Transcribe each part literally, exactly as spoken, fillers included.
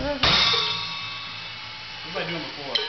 What was I doing before?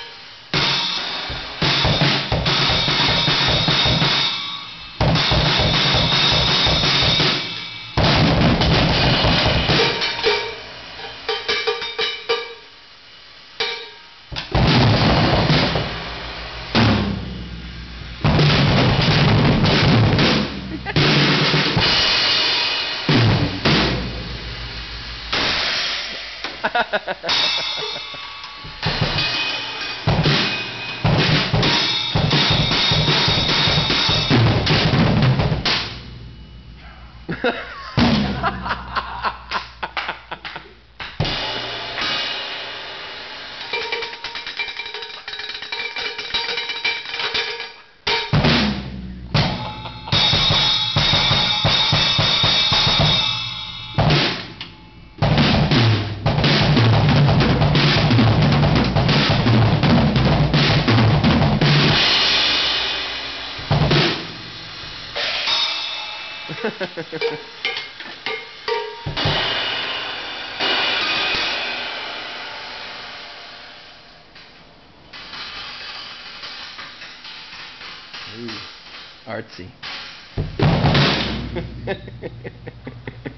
Ooh, artsy.